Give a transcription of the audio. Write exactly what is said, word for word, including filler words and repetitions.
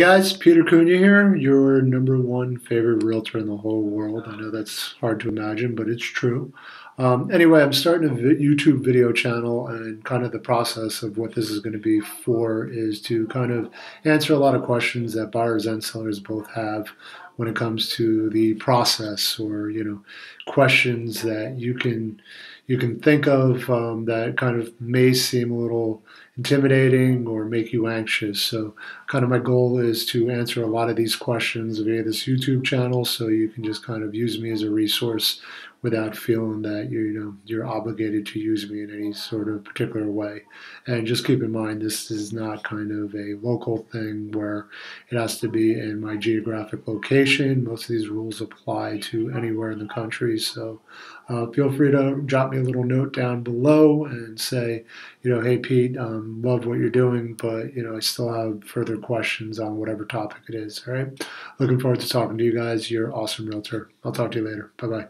Guys, Peter Cunha here, your number one favorite realtor in the whole world. I know that's hard to imagine, but it's true. Um, anyway, I'm starting a YouTube video channel, and kind of the process of what this is going to be for is to kind of answer a lot of questions that buyers and sellers both have when it comes to the process, or you know, questions that you can you can think of um, that kind of may seem a little intimidating or make you anxious. So kind of my goal is to answer a lot of these questions via this YouTube channel, so you can just kind of use me as a resource without feeling that you, you know, you're obligated to use me in any sort of particular way. And just keep in mind, this is not kind of a local thing where it has to be in my geographic location. Most of these rules apply to anywhere in the country. So uh, feel free to drop me a little note down below and say, you know, hey Pete, um, love what you're doing, but you know, I still have further questions on whatever topic it is. All right. Looking forward to talking to you guys. You're an awesome realtor. I'll talk to you later. Bye-bye.